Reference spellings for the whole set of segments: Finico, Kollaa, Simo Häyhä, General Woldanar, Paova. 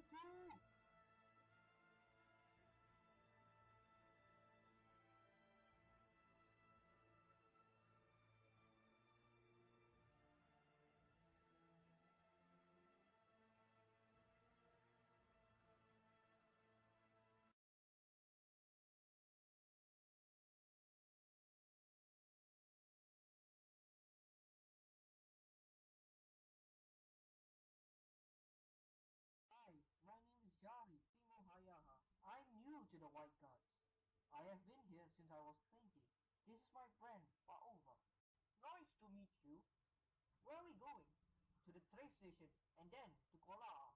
Finico! Hi, my name is Jari, Simo Häyhä. I'm new to the White Guards. I have been here since I was 20. This is my friend, Paova. Nice to meet you. Where are we going? To the train station and then to Kollaa.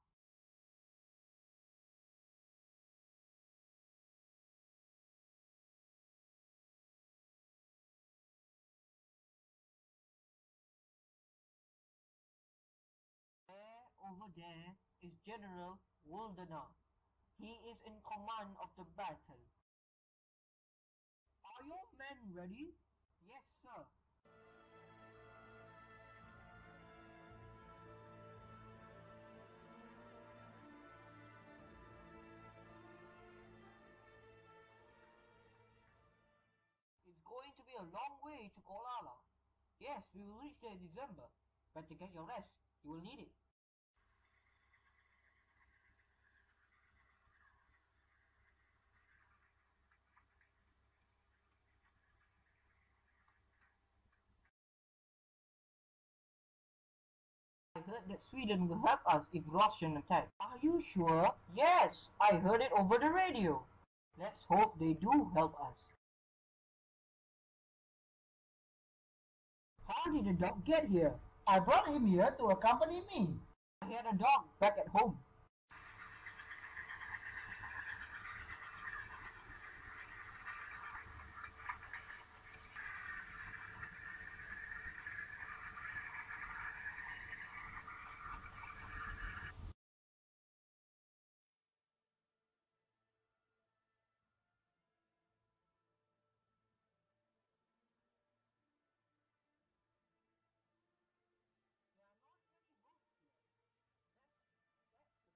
There, over there, is General Woldanar. He is in command of the battle. Are your men ready? Yes, sir. It's going to be a long way to Kollaa. Yes, we will reach there in December. Better get your rest. You will need it. I heard that Sweden will help us if Russian attack. Are you sure? Yes, I heard it over the radio. Let's hope they do help us. How did the dog get here? I brought him here to accompany me. I had a dog back at home. There are not many boats here. That's the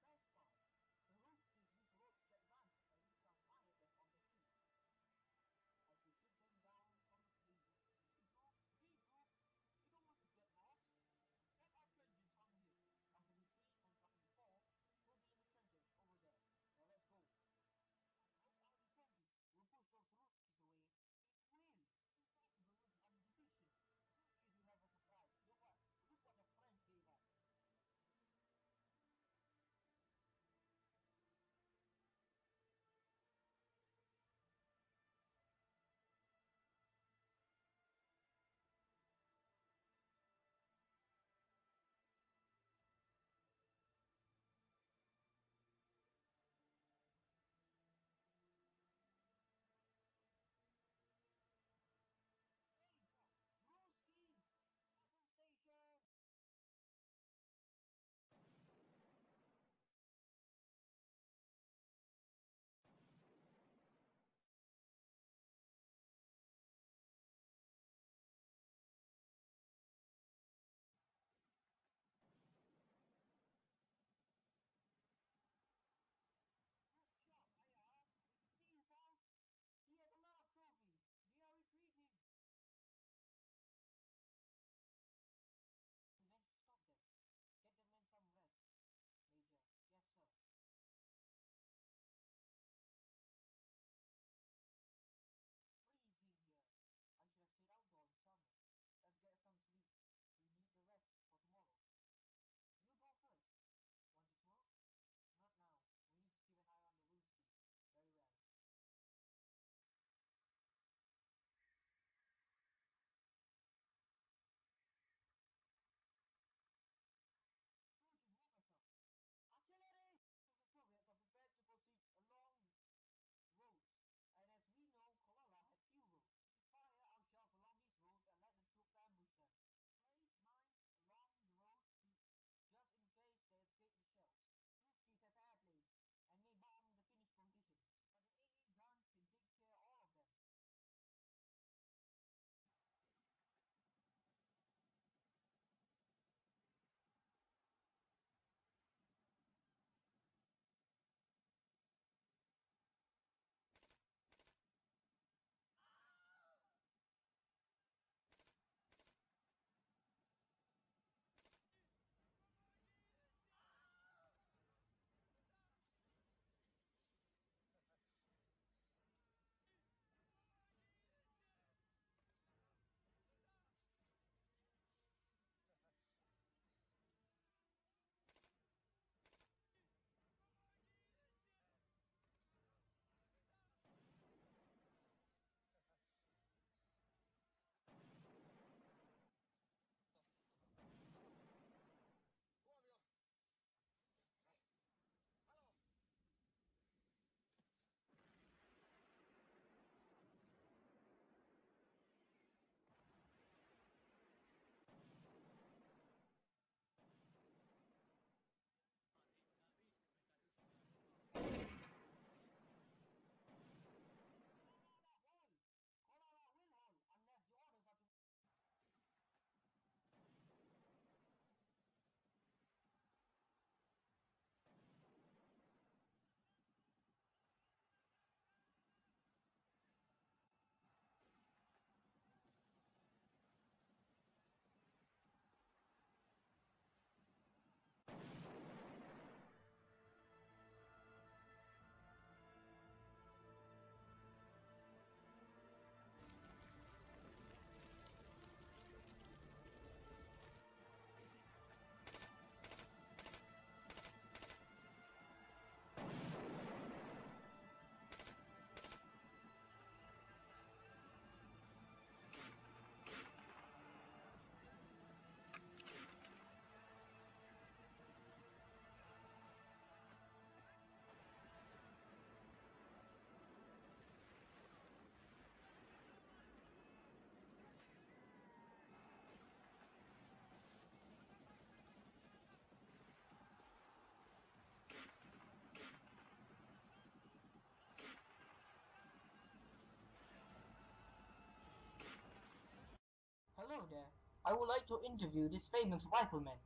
Hello there. I would like to interview this famous rifleman.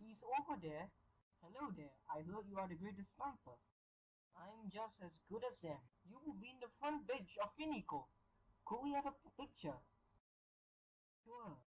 He's over there. Hello there. I heard you are the greatest sniper. I'm just as good as them. You will be in the front bench of Finico. Could we have a picture? Sure.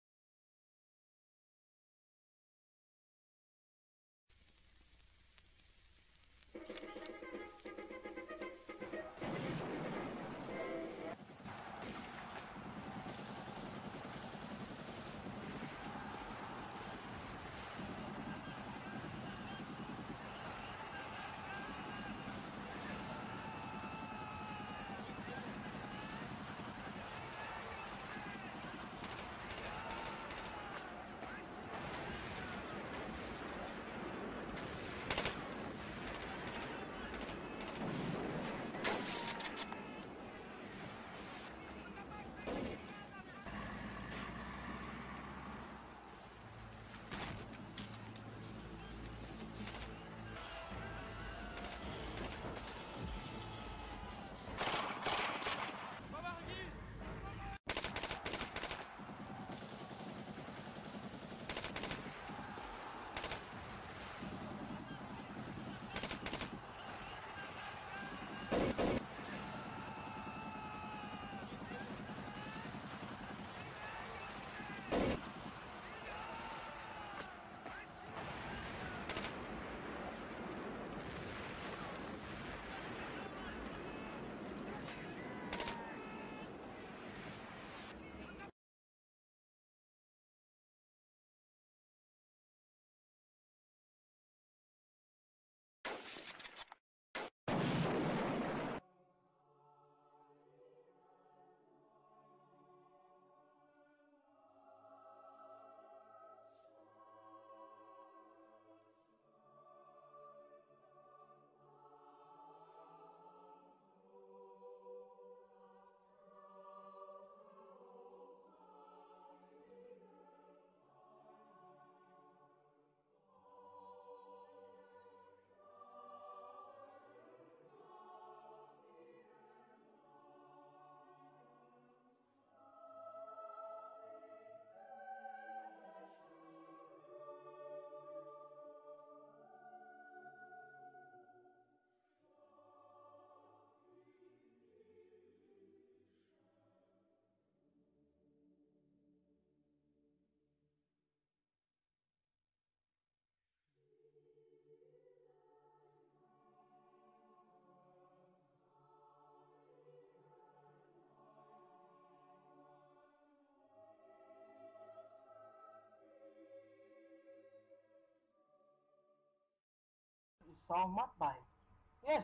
Saw mud bike.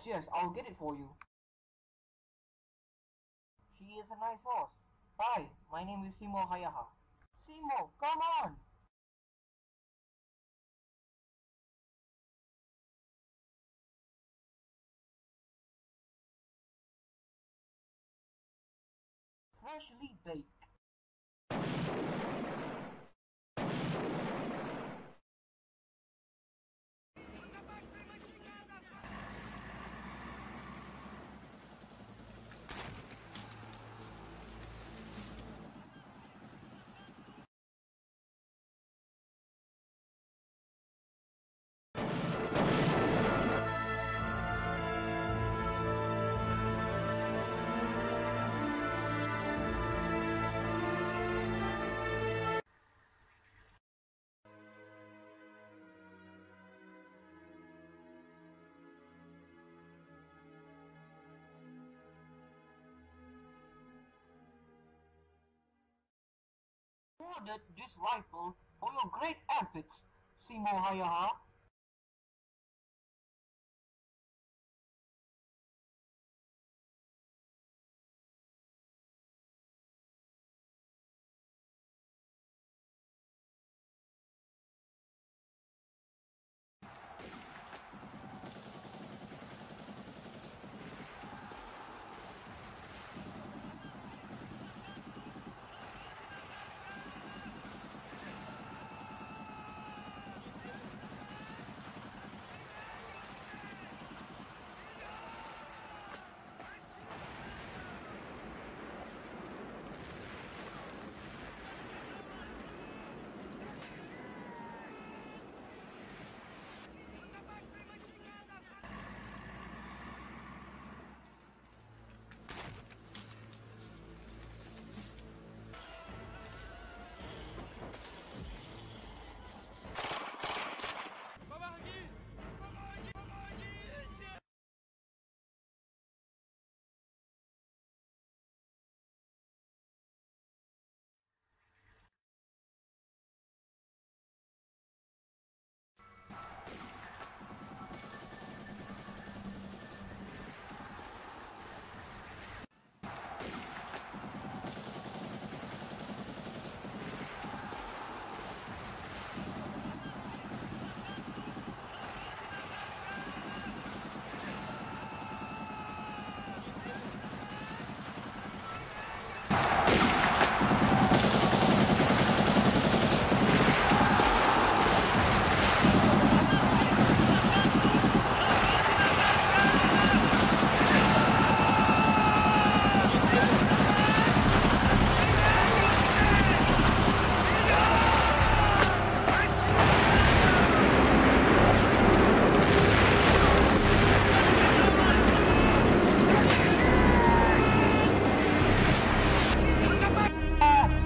Yes, I'll get it for you. She is a nice horse. Hi, my name is Simo Häyhä. Simo, come on! Freshly baked. Ordered this rifle for your great efforts, Simo Häyhä.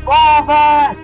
Father!